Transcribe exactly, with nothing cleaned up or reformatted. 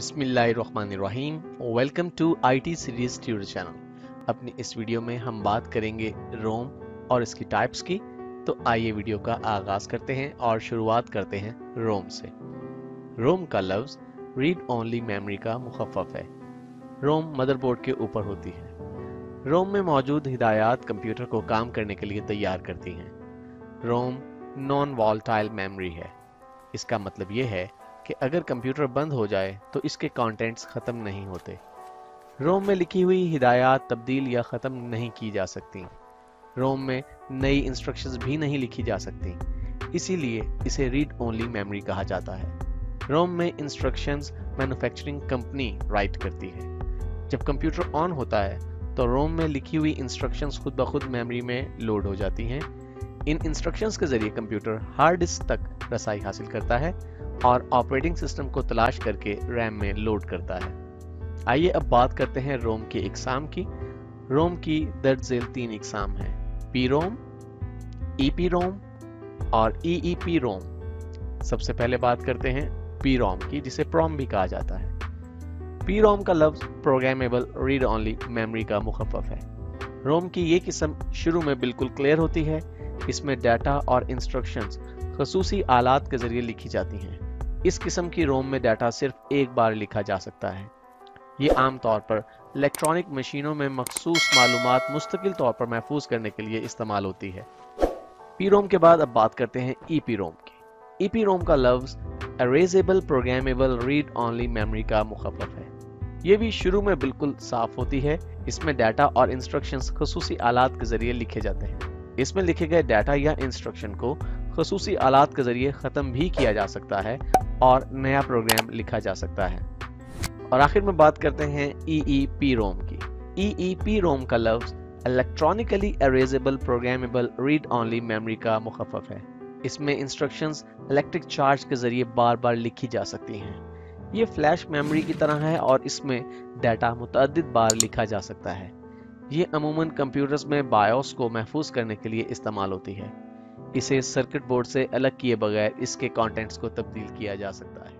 बिस्मिल्लाहिर्रहमानिर्रहीम। Welcome to IT series tutorial channel. अपनी इस वीडियो में हम बात करेंगे रोम और इसकी टाइप्स की। तो आइए वीडियो का आगाज करते हैं और शुरुआत करते हैं रोम से। रोम का लफ्ज़ रीड ओनली मेमोरी का मुखफ़फ़ है। रोम मदरबोर्ड के ऊपर होती है। रोम में मौजूद हिदायत कंप्यूटर को काम करने के लिए तैयार करती हैं। रोम नॉन वॉलटाइल मेमोरी है। इसका मतलब यह है कि अगर कंप्यूटर बंद हो जाए तो इसके कंटेंट्स ख़त्म नहीं होते। रोम में लिखी हुई हिदायत तब्दील या ख़त्म नहीं की जा सकती। रोम में नई इंस्ट्रक्शंस भी नहीं लिखी जा सकती, इसीलिए इसे रीड ओनली मेमोरी कहा जाता है। रोम में इंस्ट्रक्शंस मैन्युफैक्चरिंग कंपनी राइट करती है। जब कंप्यूटर ऑन होता है तो रोम में लिखी हुई इंस्ट्रक्शंस खुद ब खुद मेमोरी में लोड हो जाती हैं। इन इंस्ट्रक्शंस के जरिए कंप्यूटर हार्ड डिस्क तक रसाई हासिल करता है और ऑपरेटिंग सिस्टम को तलाश करके रैम में लोड करता है। आइए अब बात करते हैं रोम के इकसाम की। रोम की दर्ज झेल तीन इकसाम हैं, P ROM, E P ROM और ई ई पी रोम। सबसे पहले बात करते हैं पी रोम की, जिसे प्रोम भी कहा जाता है। पी रोम का लफ्ज़ प्रोग्रामेबल रीड ऑनली मेमोरी का मुखफ़फ़ है। रोम की ये किस्म शुरू में बिल्कुल क्लियर होती है। इसमें डाटा और इंस्ट्रक्शंस खसूसी आलात के जरिए लिखी जाती हैं। इस किस्म की रोम में डाटा सिर्फ एक बार लिखा जा सकता है। ये आमतौर पर इलेक्ट्रॉनिक मशीनों में मखसूस मालूमात मुस्तकिल तौर पर महफूज करने के लिए इस्तेमाल होती है। पी रोम के बाद अब बात करते हैं ई पी रोम की। ई पी रोम का लफ्ज़ erasable programmable read only memory का मुखफ़फ़ है। ये भी शुरू में बिल्कुल साफ होती है। इसमें डाटा और इंस्ट्रक्शंस खसूसी आलात के जरिए लिखे जाते हैं। इसमें लिखे गए डाटा या इंस्ट्रक्शन को खसूसी आलात के जरिए ख़त्म भी किया जा सकता है और नया प्रोग्राम लिखा जा सकता है। और आखिर में बात करते हैं ई ई पी रोम की। ई ई पी रोम का लफ्ज़ electronically erasable programmable read only memory का मुखफ़फ़ है। इसमें इंस्ट्रक्शंस इलेक्ट्रिक चार्ज के जरिए बार बार लिखी जा सकती हैं। ये फ्लैश मेमोरी की तरह है और इसमें डाटा मुतअद्दिद बार लिखा जा सकता है। ये अमूमन कंप्यूटर्स में बायोस को महफूज करने के लिए इस्तेमाल होती है। इसे सर्किट बोर्ड से अलग किए बगैर इसके कंटेंट्स को तब्दील किया जा सकता है।